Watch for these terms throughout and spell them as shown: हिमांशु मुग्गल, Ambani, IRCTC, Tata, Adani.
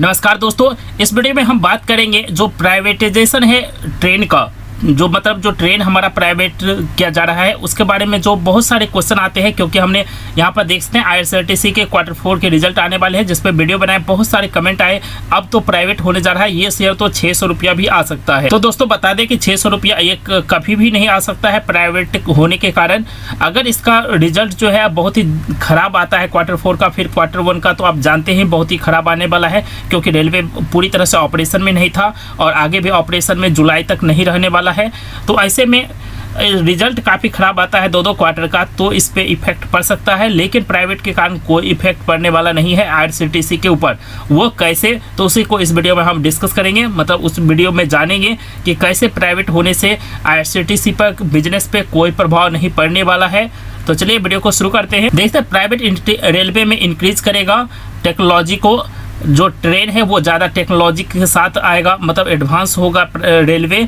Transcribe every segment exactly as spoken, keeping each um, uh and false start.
नमस्कार दोस्तों, इस वीडियो में हम बात करेंगे जो प्राइवेटाइजेशन है ट्रेन का, जो मतलब जो ट्रेन हमारा प्राइवेट किया जा रहा है उसके बारे में जो बहुत सारे क्वेश्चन आते हैं, क्योंकि हमने यहाँ पर देखते हैं I R C T C के क्वार्टर फोर के रिजल्ट आने वाले हैं, जिस पर वीडियो बनाए बहुत सारे कमेंट आए अब तो प्राइवेट होने जा रहा है, ये शेयर तो छः सौ रुपया भी आ सकता है। तो दोस्तों बता दें कि छः सौ रुपया ये कभी भी नहीं आ सकता है प्राइवेट होने के कारण। अगर इसका रिजल्ट जो है बहुत ही खराब आता है क्वार्टर फोर का, फिर क्वार्टर वन का तो आप जानते हैं बहुत ही खराब आने वाला है, क्योंकि रेलवे पूरी तरह से ऑपरेशन में नहीं था और आगे भी ऑपरेशन में जुलाई तक नहीं रहने वाला है। तो ऐसे में रिजल्ट काफ़ी ख़राब आता है दो दो क्वार्टर का, तो इस पे इफेक्ट पड़ सकता है, लेकिन प्राइवेट के कारण कोई इफेक्ट पड़ने वाला नहीं है I R C T C के ऊपर। वो कैसे, तो उसी को इस वीडियो में हम डिस्कस करेंगे, मतलब उस वीडियो में जानेंगे कि कैसे प्राइवेट होने से I R C T C पर बिजनेस पे कोई प्रभाव नहीं पड़ने वाला है। तो चलिए वीडियो को शुरू करते हैं। देखते हैं प्राइवेट रेलवे में इंक्रीज करेगा टेक्नोलॉजी को, जो ट्रेन है वो ज़्यादा टेक्नोलॉजी के साथ आएगा, मतलब एडवांस होगा रेलवे।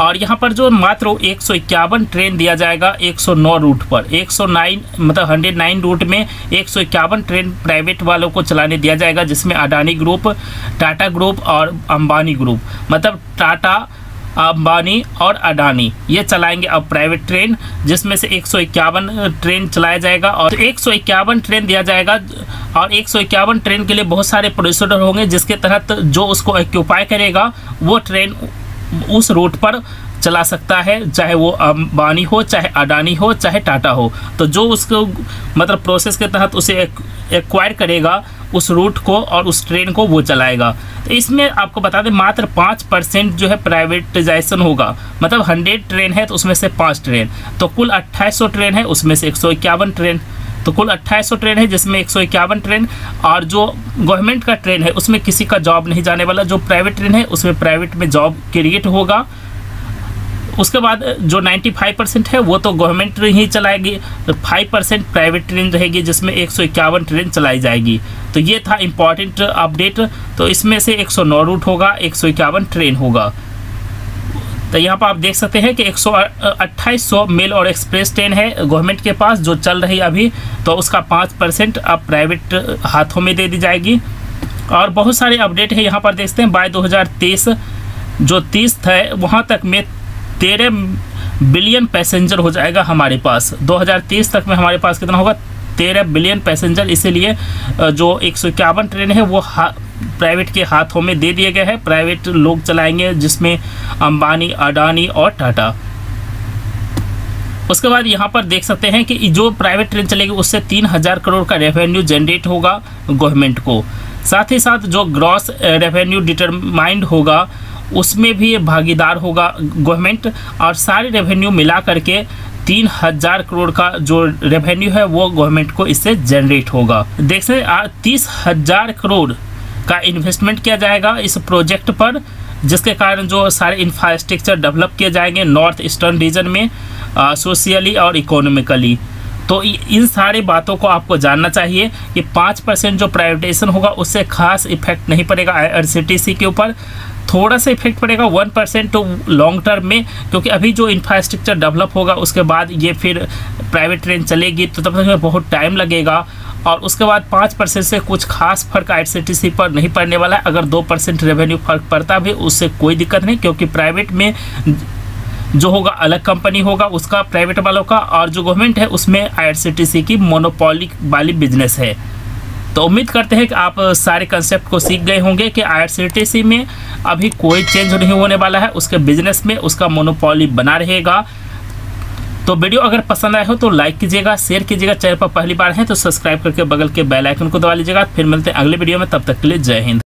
और यहाँ पर जो मात्र एक सौ इक्यावन ट्रेन दिया जाएगा एक सौ नौ रूट पर, एक सौ नौ मतलब एक सौ नौ रूट में एक सौ इक्यावन ट्रेन प्राइवेट वालों को चलाने दिया जाएगा, जिसमें अडानी ग्रुप, टाटा ग्रुप और अंबानी ग्रुप, मतलब टाटा, अंबानी और अडानी ये चलाएंगे अब प्राइवेट ट्रेन, जिसमें से एक सौ इक्यावन ट्रेन चलाया जाएगा। और एक सौ इक्यावन ट्रेन दिया जाएगा और एक सौ इक्यावन ट्रेन के लिए बहुत सारे प्रोसीजर होंगे, जिसके तहत जो उसको ऑक्यूपाई करेगा वो ट्रेन उस रूट पर चला सकता है, चाहे वो अंबानी हो, चाहे अडानी हो, चाहे टाटा हो। तो जो उसको मतलब प्रोसेस के तहत उसे एक्वायर करेगा उस रूट को और उस ट्रेन को वो चलाएगा। तो इसमें आपको बता दें मात्र पाँच परसेंट जो है प्राइवेटाइजेशन होगा, मतलब हंड्रेड ट्रेन है तो उसमें से पाँच ट्रेन, तो कुल अट्ठाईस सौ ट्रेन है उसमें से एक सौ इक्यावन ट्रेन, तो कुल अट्ठाईस सौ ट्रेन है जिसमें एक सौ इक्यावन ट्रेन। और जो गवर्नमेंट का ट्रेन है उसमें किसी का जॉब नहीं जाने वाला, जो प्राइवेट ट्रेन है उसमें प्राइवेट में जॉब क्रिएट होगा। उसके बाद जो पचानवे परसेंट है वो तो गवर्नमेंट ही चलाएगी, पाँच परसेंट प्राइवेट ट्रेन रहेगी जिसमें एक सौ इक्यावन ट्रेन चलाई जाएगी। तो ये था इम्पॉर्टेंट अपडेट। तो इसमें से एक सौ नौ रूट होगा, एक सौ इक्यावन ट्रेन होगा। तो यहाँ पर आप देख सकते हैं कि एक सौ अट्ठाईस सौ मेल और एक्सप्रेस ट्रेन है गवर्नमेंट के पास जो चल रही अभी, तो उसका पाँच परसेंट अब प्राइवेट हाथों में दे दी जाएगी। और बहुत सारे अपडेट है यहाँ पर देखते हैं। बाय दो हज़ार तेईस जो तीस है वहाँ तक में तेरह बिलियन पैसेंजर हो जाएगा हमारे पास। दो हज़ार तेईस तक में हमारे पास कितना होगा, तेरह बिलियन पैसेंजर। इसीलिए जो एक सौ इक्यावन ट्रेन है वो प्राइवेट के हाथों में दे दिए गए हैं, प्राइवेट लोग चलाएंगे, जिसमें अंबानी, अडानी और टाटा। उसके बाद यहाँ पर देख सकते हैं कि जो प्राइवेट ट्रेन चलेगी उससे तीन हज़ार करोड़ का रेवेन्यू जनरेट होगा गवर्नमेंट को। साथ ही साथ जो ग्रॉस रेवेन्यू डिटरमाइंड होगा उसमें भी भागीदार होगा गवर्नमेंट, और सारे रेवेन्यू मिला करके तीन हजार करोड़ का जो रेवेन्यू है वो गवर्नमेंट को इससे जनरेट होगा। देख सकते तीस हजार करोड़ का इन्वेस्टमेंट किया जाएगा इस प्रोजेक्ट पर, जिसके कारण जो सारे इंफ्रास्ट्रक्चर डेवलप किए जाएंगे नॉर्थ ईस्टर्न रीजन में, सोशली और इकोनॉमिकली। तो इन सारे बातों को आपको जानना चाहिए कि पाँच परसेंट जो प्राइवेटाइजेशन होगा उससे खास इफेक्ट नहीं पड़ेगा I R C T C के ऊपर, थोड़ा सा इफेक्ट पड़ेगा वन परसेंट तो लॉन्ग टर्म में, क्योंकि अभी जो इंफ्रास्ट्रक्चर डेवलप होगा उसके बाद ये फिर प्राइवेट ट्रेन चलेगी तो तब तक बहुत टाइम लगेगा। और उसके बाद पाँच परसेंट से कुछ खास फर्क I R C T C पर नहीं पड़ने वाला है। अगर दो परसेंट रेवेन्यू फर्क पड़ता भी उससे कोई दिक्कत नहीं, क्योंकि प्राइवेट में जो होगा अलग कंपनी होगा उसका, प्राइवेट वालों का, और जो गवर्नमेंट है उसमें I R C T C की मोनोपोली वाली बिजनेस है। तो उम्मीद करते हैं कि आप सारे कंसेप्ट को सीख गए होंगे कि I R C T C में अभी कोई चेंज नहीं होने वाला है, उसके बिजनेस में उसका मोनोपोली बना रहेगा। तो वीडियो अगर पसंद आया हो तो लाइक कीजिएगा, शेयर कीजिएगा, चैनल पर पहली बार है तो सब्सक्राइब करके बगल के बेल आइकन को दबा लीजिएगा। फिर मिलते हैं अगले वीडियो में, तब तक के लिए जय हिंद।